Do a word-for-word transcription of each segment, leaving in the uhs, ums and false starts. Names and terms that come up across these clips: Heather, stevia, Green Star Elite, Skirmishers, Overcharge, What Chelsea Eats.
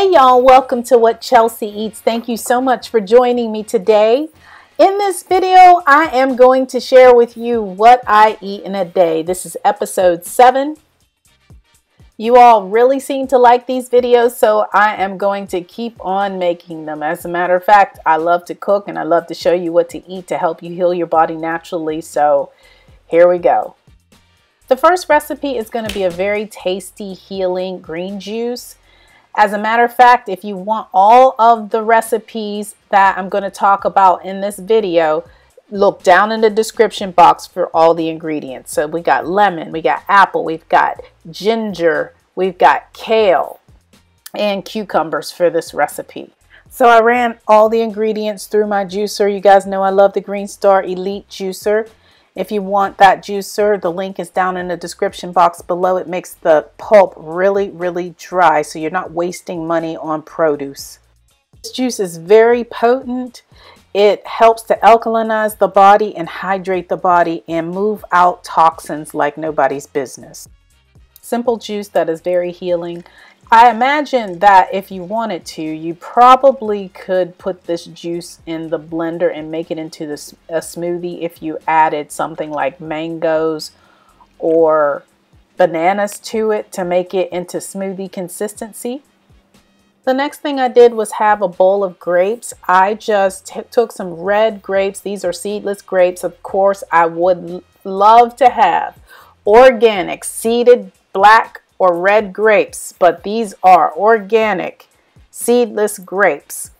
Hey y'all, welcome to What Chelsea Eats. Thank you so much for joining me today. In this video, I am going to share with you what I eat in a day. This is episode seven. You all really seem to like these videos, so I am going to keep on making them. As a matter of fact, I love to cook and I love to show you what to eat to help you heal your body naturally. So here we go. The first recipe is going to be a very tasty, healing green juice. As a matter of fact, if you want all of the recipes that I'm going to talk about in this video, look down in the description box for all the ingredients. So we got lemon, we got apple, we've got ginger, we've got kale and cucumbers for this recipe. So I ran all the ingredients through my juicer. You guys know I love the Green Star Elite juicer. If you want that juicer, the link is down in the description box below. It makes the pulp really, really dry, so you're not wasting money on produce. This juice is very potent. It helps to alkalinize the body and hydrate the body and move out toxins like nobody's business. Simple juice that is very healing. I imagine that if you wanted to, you probably could put this juice in the blender and make it into this, a smoothie if you added something like mangoes or bananas to it to make it into smoothie consistency. The next thing I did was have a bowl of grapes. I just took some red grapes. These are seedless grapes. Of course, I would love to have organic seeded black grapes or red grapes, but these are organic seedless grapes,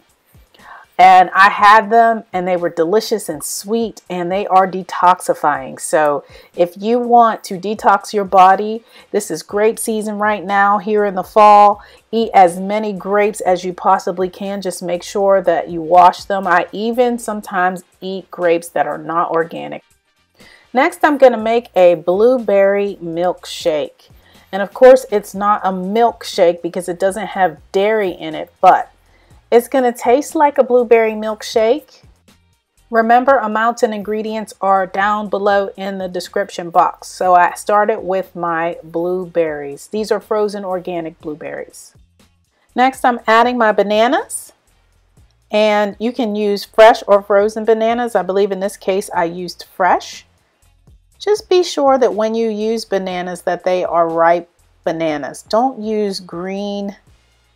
and I had them and they were delicious and sweet, and they are detoxifying. So if you want to detox your body, this is grape season right now here in the fall. Eat as many grapes as you possibly can. Just make sure that you wash them. I even sometimes eat grapes that are not organic. Next, I'm going to make a blueberry milkshake. And of course, it's not a milkshake because it doesn't have dairy in it, but it's going to taste like a blueberry milkshake. Remember, amounts and ingredients are down below in the description box. So I started with my blueberries. These are frozen organic blueberries. Next, I'm adding my bananas, and you can use fresh or frozen bananas. I believe in this case, I used fresh. Just be sure that when you use bananas that they are ripe bananas. Don't use green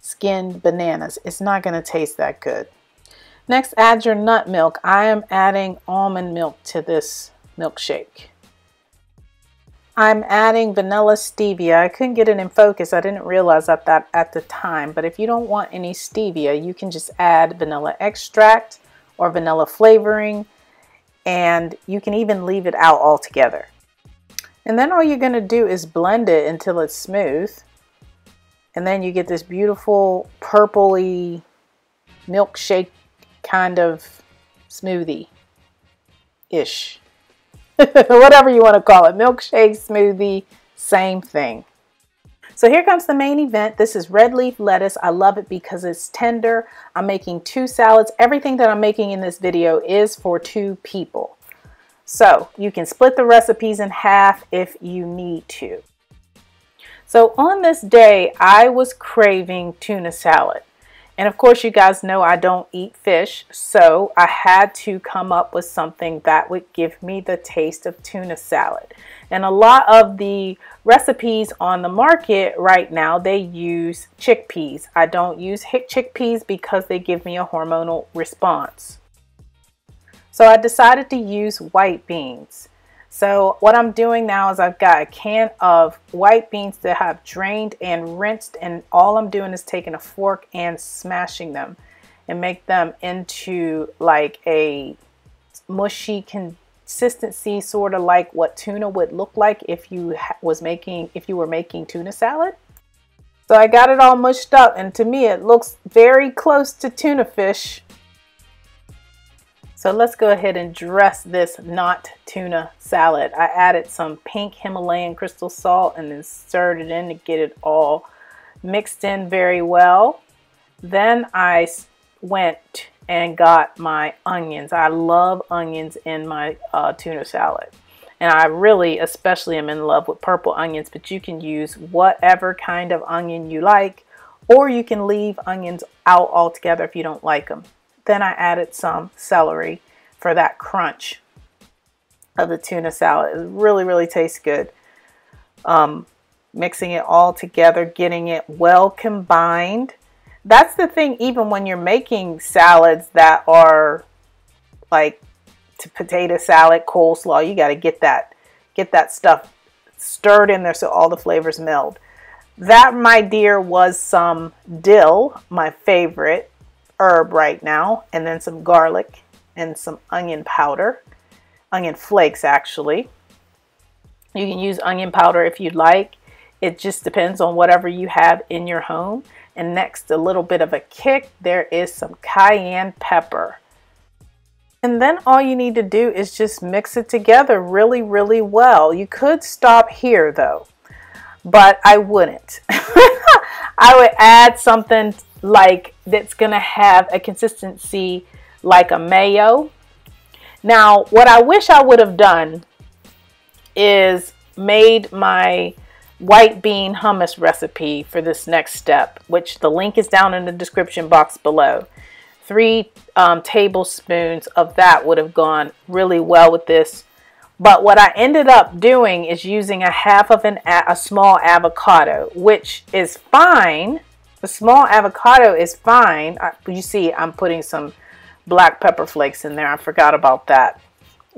skinned bananas. It's not going to taste that good. Next, add your nut milk. I am adding almond milk to this milkshake. I'm adding vanilla stevia. I couldn't get it in focus. I didn't realize that, that at the time, but if you don't want any stevia, you can just add vanilla extract or vanilla flavoring. And you can even leave it out altogether. And then all you're going to do is blend it until it's smooth. And then you get this beautiful purpley milkshake kind of smoothie-ish. Whatever you want to call it. Milkshake, smoothie, same thing. So here comes the main event. This is red leaf lettuce. I love it because it's tender. I'm making two salads. Everything that I'm making in this video is for two people. So you can split the recipes in half if you need to. So on this day, I was craving tuna salad. And of course, you guys know I don't eat fish. So I had to come up with something that would give me the taste of tuna salad. And a lot of the recipes on the market right now, they use chickpeas. I don't use chickpeas because they give me a hormonal response. So I decided to use white beans. So what I'm doing now is I've got a can of white beans that I've drained and rinsed, and all I'm doing is taking a fork and smashing them and make them into like a mushy consistency, sort of like what tuna would look like if you was making if you were making tuna salad. So I got it all mushed up, and to me it looks very close to tuna fish. So let's go ahead and dress this not tuna salad. I added some pink Himalayan crystal salt and then stirred it in to get it all mixed in very well. Then I went and got my onions. I love onions in my uh, tuna salad. And I really especially am in love with purple onions, but you can use whatever kind of onion you like or you can leave onions out altogether if you don't like them. Then I added some celery for that crunch of the tuna salad. It really, really tastes good. Um, mixing it all together, getting it well combined. That's the thing, even when you're making salads that are like potato salad, coleslaw, you got to get that, get that stuff stirred in there so all the flavors meld. That, my dear, was some dill, my favorite herb right now, and then some garlic and some onion powder, onion flakes actually. You can use onion powder if you'd like. It just depends on whatever you have in your home. And next, a little bit of a kick, there is some cayenne pepper. And then all you need to do is just mix it together really, really well. You could stop here though, but I wouldn't. I would add something like that's gonna have a consistency like a mayo. Now, what I wish I would have done is made my white bean hummus recipe for this next step, which the link is down in the description box below. Three um, tablespoons of that would have gone really well with this. But what I ended up doing is using a half of an a, a small avocado, which is fine. The small avocado is fine. I, you see, I'm putting some black pepper flakes in there. I forgot about that.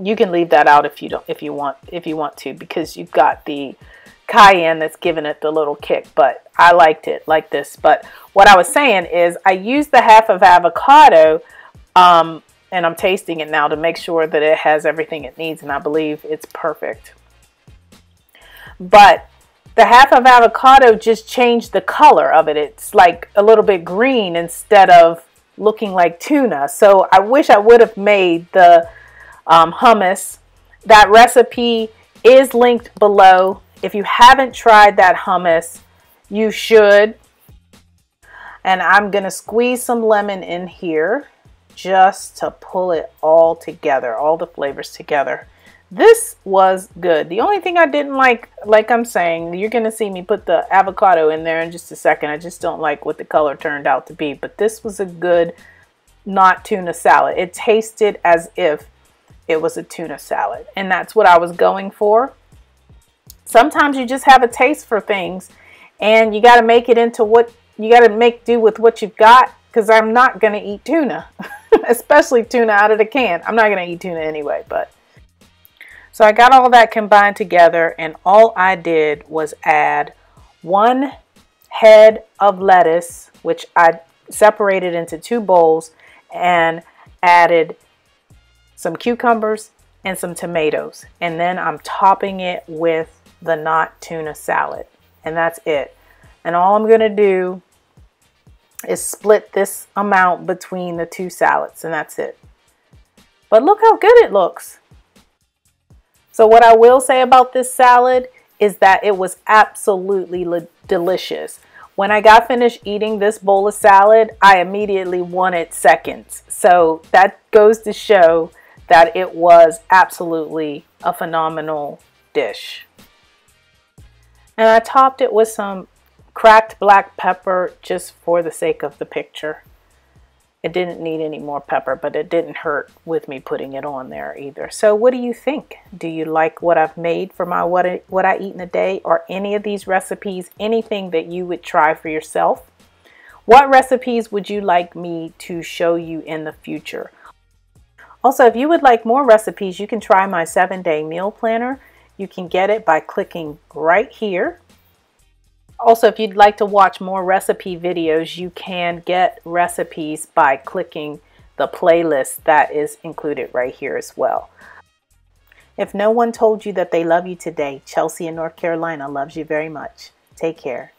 You can leave that out if you don't, if you want, if you want to, because you've got the cayenne that's giving it the little kick, but I liked it like this. But what I was saying is I used the half of avocado, um, and I'm tasting it now to make sure that it has everything it needs, and I believe it's perfect. But the half of avocado just changed the color of it. It's like a little bit green instead of looking like tuna. So I wish I would have made the um, hummus. That recipe is linked below. If you haven't tried that hummus, you should. And I'm gonna squeeze some lemon in here just to pull it all together, all the flavors together. This was good. The only thing I didn't like, like I'm saying, you're gonna see me put the avocado in there in just a second. I just don't like what the color turned out to be, but this was a good not tuna salad. It tasted as if it was a tuna salad, and that's what I was going for. Sometimes you just have a taste for things, and you got to make it into what you got to make do with what you've got, because I'm not going to eat tuna, especially tuna out of the can. I'm not going to eat tuna anyway. But so I got all that combined together, and all I did was add one head of lettuce, which I separated into two bowls, and added some cucumbers and some tomatoes, and then I'm topping it with the not tuna salad, and that's it. And all I'm gonna do is split this amount between the two salads, and that's it. But look how good it looks. So what I will say about this salad is that it was absolutely delicious. When I got finished eating this bowl of salad, I immediately wanted seconds. So that goes to show that it was absolutely a phenomenal dish. And I topped it with some cracked black pepper just for the sake of the picture. It didn't need any more pepper, but it didn't hurt with me putting it on there either. So what do you think? Do you like what I've made for my what I, what I eat in a day, or any of these recipes, anything that you would try for yourself? What recipes would you like me to show you in the future? Also, if you would like more recipes, you can try my seven-day meal planner. You can get it by clicking right here. Also, if you'd like to watch more recipe videos, you can get recipes by clicking the playlist that is included right here as well. If no one told you that they love you today, Chelsea in North Carolina loves you very much. Take care.